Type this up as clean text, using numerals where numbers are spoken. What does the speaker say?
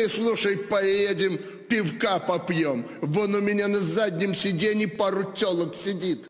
ты, слушай, поедем, пивка попьем. Вон у меня на заднем сиденье пару телок сидит.